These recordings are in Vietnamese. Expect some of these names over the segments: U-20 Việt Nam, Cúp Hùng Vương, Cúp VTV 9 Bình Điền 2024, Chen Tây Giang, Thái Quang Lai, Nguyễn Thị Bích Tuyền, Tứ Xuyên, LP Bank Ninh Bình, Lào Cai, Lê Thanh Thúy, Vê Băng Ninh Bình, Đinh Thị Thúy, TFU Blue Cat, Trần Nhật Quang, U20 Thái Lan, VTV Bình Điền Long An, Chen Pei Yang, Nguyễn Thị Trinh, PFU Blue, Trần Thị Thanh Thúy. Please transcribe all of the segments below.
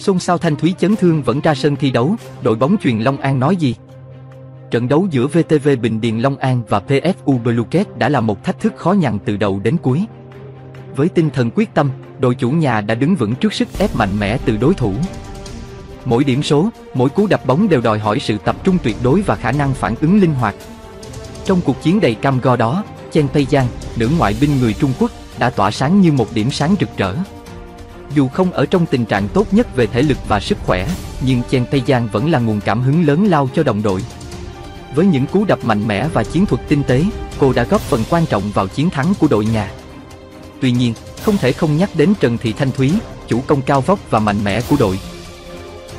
Xôn xao Thanh Thúy chấn thương vẫn ra sân thi đấu, đội bóng chuyền Long An nói gì? Trận đấu giữa VTV Bình Điền Long An và PFU Blue Cat đã là một thách thức khó nhằn từ đầu đến cuối. Với tinh thần quyết tâm, đội chủ nhà đã đứng vững trước sức ép mạnh mẽ từ đối thủ. Mỗi điểm số, mỗi cú đập bóng đều đòi hỏi sự tập trung tuyệt đối và khả năng phản ứng linh hoạt. Trong cuộc chiến đầy cam go đó, Chen Pei Yang, nữ ngoại binh người Trung Quốc, đã tỏa sáng như một điểm sáng rực rỡ. Dù không ở trong tình trạng tốt nhất về thể lực và sức khỏe, nhưng Chen Tây Giang vẫn là nguồn cảm hứng lớn lao cho đồng đội. Với những cú đập mạnh mẽ và chiến thuật tinh tế, cô đã góp phần quan trọng vào chiến thắng của đội nhà. Tuy nhiên, không thể không nhắc đến Trần Thị Thanh Thúy, chủ công cao vóc và mạnh mẽ của đội.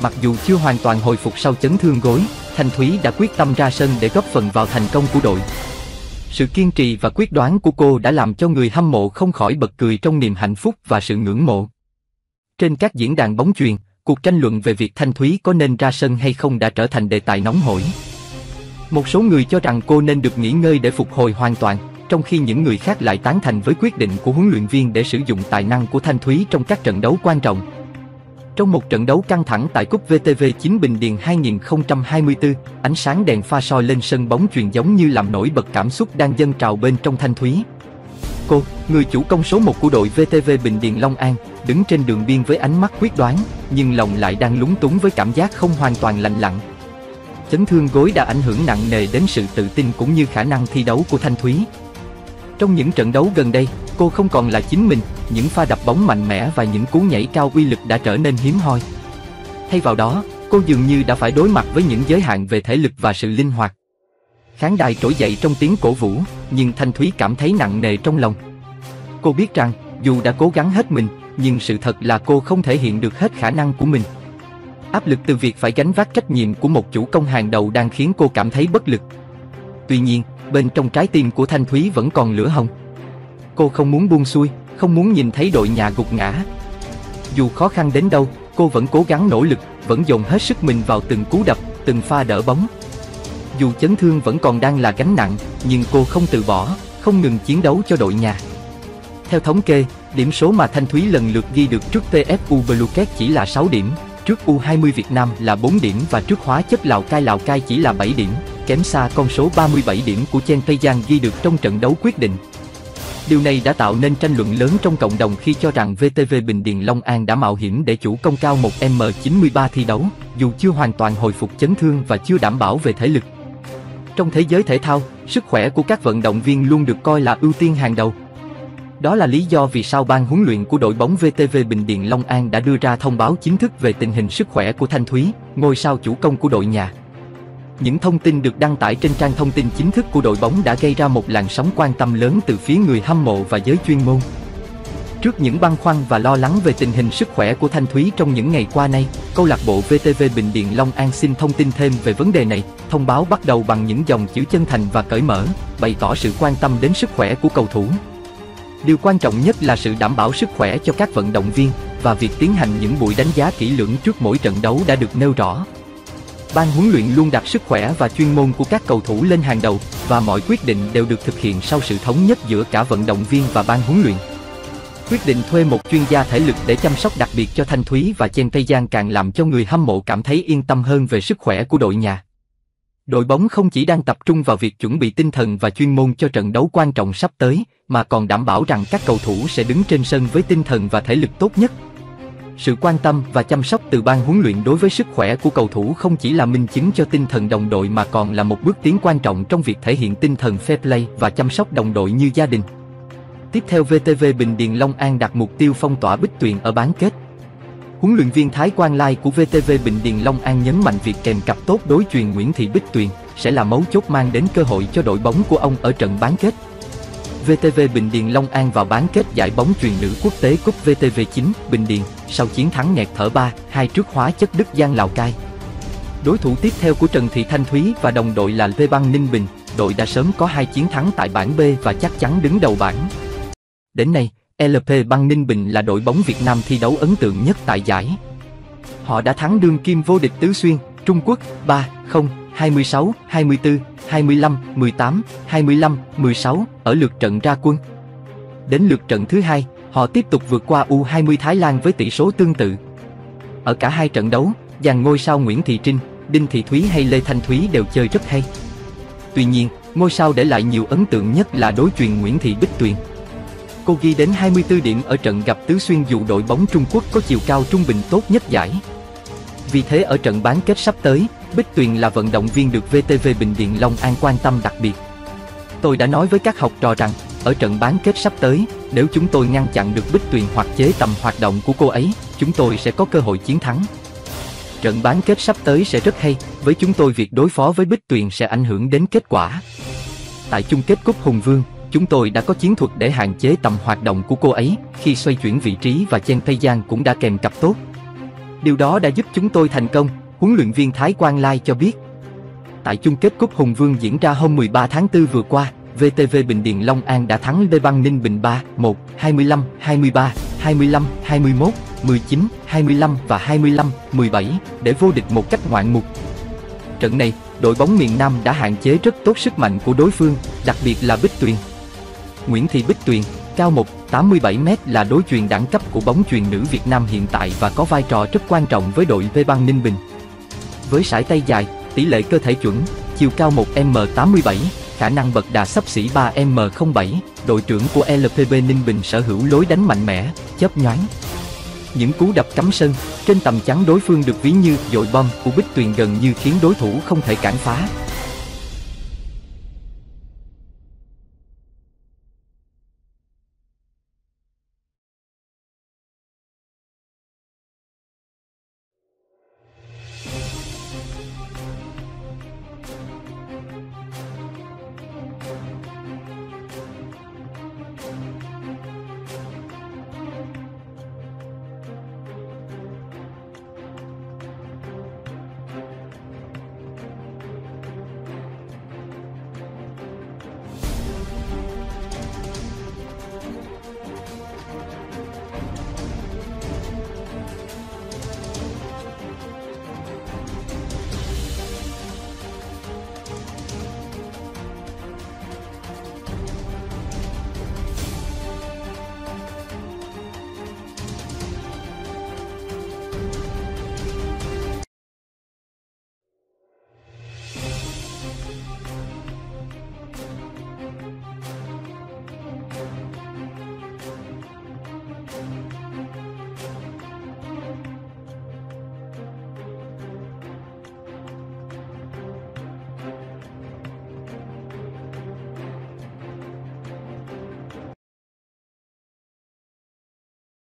Mặc dù chưa hoàn toàn hồi phục sau chấn thương gối, Thanh Thúy đã quyết tâm ra sân để góp phần vào thành công của đội. Sự kiên trì và quyết đoán của cô đã làm cho người hâm mộ không khỏi bật cười trong niềm hạnh phúc và sự ngưỡng mộ. Trên các diễn đàn bóng chuyền, cuộc tranh luận về việc Thanh Thúy có nên ra sân hay không đã trở thành đề tài nóng hổi. Một số người cho rằng cô nên được nghỉ ngơi để phục hồi hoàn toàn, trong khi những người khác lại tán thành với quyết định của huấn luyện viên để sử dụng tài năng của Thanh Thúy trong các trận đấu quan trọng. Trong một trận đấu căng thẳng tại Cúp VTV 9 Bình Điền 2024, ánh sáng đèn pha soi lên sân bóng chuyền giống như làm nổi bật cảm xúc đang dâng trào bên trong Thanh Thúy. Cô, người chủ công số 1 của đội VTV Bình Điền Long An, đứng trên đường biên với ánh mắt quyết đoán, nhưng lòng lại đang lúng túng với cảm giác không hoàn toàn lành lặn. Chấn thương gối đã ảnh hưởng nặng nề đến sự tự tin cũng như khả năng thi đấu của Thanh Thúy. Trong những trận đấu gần đây, cô không còn là chính mình, những pha đập bóng mạnh mẽ và những cú nhảy cao uy lực đã trở nên hiếm hoi. Thay vào đó, cô dường như đã phải đối mặt với những giới hạn về thể lực và sự linh hoạt. Khán đài trỗi dậy trong tiếng cổ vũ, nhưng Thanh Thúy cảm thấy nặng nề trong lòng. Cô biết rằng, dù đã cố gắng hết mình, nhưng sự thật là cô không thể hiện được hết khả năng của mình. Áp lực từ việc phải gánh vác trách nhiệm của một chủ công hàng đầu đang khiến cô cảm thấy bất lực. Tuy nhiên, bên trong trái tim của Thanh Thúy vẫn còn lửa hồng. Cô không muốn buông xuôi, không muốn nhìn thấy đội nhà gục ngã. Dù khó khăn đến đâu, cô vẫn cố gắng nỗ lực, vẫn dồn hết sức mình vào từng cú đập, từng pha đỡ bóng. Dù chấn thương vẫn còn đang là gánh nặng, nhưng cô không từ bỏ, không ngừng chiến đấu cho đội nhà. Theo thống kê, điểm số mà Thanh Thúy lần lượt ghi được trước TFU Blue Cat chỉ là 6 điểm, trước U20 Việt Nam là 4 điểm và trước hóa chất Lào Cai chỉ là 7 điểm, kém xa con số 37 điểm của Chen Tây Giang ghi được trong trận đấu quyết định. Điều này đã tạo nên tranh luận lớn trong cộng đồng khi cho rằng VTV Bình Điền Long An đã mạo hiểm để chủ công cao 1m93 thi đấu, dù chưa hoàn toàn hồi phục chấn thương và chưa đảm bảo về thể lực. Trong thế giới thể thao, sức khỏe của các vận động viên luôn được coi là ưu tiên hàng đầu. Đó là lý do vì sao ban huấn luyện của đội bóng VTV Bình Điền Long An đã đưa ra thông báo chính thức về tình hình sức khỏe của Thanh Thúy, ngôi sao chủ công của đội nhà. Những thông tin được đăng tải trên trang thông tin chính thức của đội bóng đã gây ra một làn sóng quan tâm lớn từ phía người hâm mộ và giới chuyên môn. Trước những băn khoăn và lo lắng về tình hình sức khỏe của Thanh Thúy trong những ngày qua nay, câu lạc bộ VTV Bình Điền Long An xin thông tin thêm về vấn đề này. Thông báo bắt đầu bằng những dòng chữ chân thành và cởi mở, bày tỏ sự quan tâm đến sức khỏe của cầu thủ. Điều quan trọng nhất là sự đảm bảo sức khỏe cho các vận động viên và việc tiến hành những buổi đánh giá kỹ lưỡng trước mỗi trận đấu đã được nêu rõ. Ban huấn luyện luôn đặt sức khỏe và chuyên môn của các cầu thủ lên hàng đầu và mọi quyết định đều được thực hiện sau sự thống nhất giữa cả vận động viên và ban huấn luyện. Quyết định thuê một chuyên gia thể lực để chăm sóc đặc biệt cho Thanh Thúy và Chen Tây Giang càng làm cho người hâm mộ cảm thấy yên tâm hơn về sức khỏe của đội nhà. Đội bóng không chỉ đang tập trung vào việc chuẩn bị tinh thần và chuyên môn cho trận đấu quan trọng sắp tới, mà còn đảm bảo rằng các cầu thủ sẽ đứng trên sân với tinh thần và thể lực tốt nhất. Sự quan tâm và chăm sóc từ ban huấn luyện đối với sức khỏe của cầu thủ không chỉ là minh chứng cho tinh thần đồng đội mà còn là một bước tiến quan trọng trong việc thể hiện tinh thần fair play và chăm sóc đồng đội như gia đình. Tiếp theo, VTV Bình Điền Long An đặt mục tiêu phong tỏa Bích Tuyền ở bán kết. Huấn luyện viên Thái Quang Lai của VTV Bình Điền Long An nhấn mạnh việc kèm cặp tốt đối chuyền Nguyễn Thị Bích Tuyền sẽ là mấu chốt mang đến cơ hội cho đội bóng của ông ở trận bán kết. VTV Bình Điền Long An vào bán kết giải bóng chuyền nữ quốc tế Cúp VTV 9 Bình Điền sau chiến thắng nghẹt thở 3-2 trước hóa chất Đức Giang Lào Cai. Đối thủ tiếp theo của Trần Thị Thanh Thúy và đồng đội là Vê Băng Ninh Bình, đội đã sớm có 2 chiến thắng tại bảng B và chắc chắn đứng đầu bảng. Đến nay, LP Bank Ninh Bình là đội bóng Việt Nam thi đấu ấn tượng nhất tại giải. Họ đã thắng đương kim vô địch Tứ Xuyên, Trung Quốc 3-0, 26, 24, 25, 18, 25, 16 ở lượt trận ra quân. Đến lượt trận thứ hai, họ tiếp tục vượt qua U20 Thái Lan với tỷ số tương tự. Ở cả hai trận đấu, dàn ngôi sao Nguyễn Thị Trinh, Đinh Thị Thúy hay Lê Thanh Thúy đều chơi rất hay. Tuy nhiên, ngôi sao để lại nhiều ấn tượng nhất là đối chuyền Nguyễn Thị Bích Tuyền. Cô ghi đến 24 điểm ở trận gặp Tứ Xuyên, dù đội bóng Trung Quốc có chiều cao trung bình tốt nhất giải. Vì thế ở trận bán kết sắp tới, Bích Tuyền là vận động viên được VTV Bình Điền Long An quan tâm đặc biệt. Tôi đã nói với các học trò rằng, ở trận bán kết sắp tới, nếu chúng tôi ngăn chặn được Bích Tuyền hoặc chế tầm hoạt động của cô ấy, chúng tôi sẽ có cơ hội chiến thắng. Trận bán kết sắp tới sẽ rất hay, với chúng tôi việc đối phó với Bích Tuyền sẽ ảnh hưởng đến kết quả. Tại chung kết Cúp Hùng Vương, chúng tôi đã có chiến thuật để hạn chế tầm hoạt động của cô ấy khi xoay chuyển vị trí, và Chen Pei Yang cũng đã kèm cặp tốt. Điều đó đã giúp chúng tôi thành công, huấn luyện viên Thái Quang Lai cho biết. Tại chung kết Cúp Hùng Vương diễn ra hôm 13 tháng 4 vừa qua, VTV Bình Điền Long An đã thắng Vê Băng Ninh Bình 3-1, 25, 23, 25, 21, 19, 25 và 25, 17 để vô địch một cách ngoạn mục. Trận này, đội bóng miền Nam đã hạn chế rất tốt sức mạnh của đối phương, đặc biệt là Bích Tuyền. Nguyễn Thị Bích Tuyền, cao 1,87 m, là đối chuyền đẳng cấp của bóng chuyền nữ Việt Nam hiện tại và có vai trò rất quan trọng với đội Vê Băng Ninh Bình. Với sải tay dài, tỷ lệ cơ thể chuẩn, chiều cao 1m87, khả năng bật đà xấp xỉ 3m07, đội trưởng của LP Bank Ninh Bình sở hữu lối đánh mạnh mẽ, chớp nhoáng. Những cú đập cắm sân trên tầm chắn đối phương được ví như dội bom của Bích Tuyền, gần như khiến đối thủ không thể cản phá.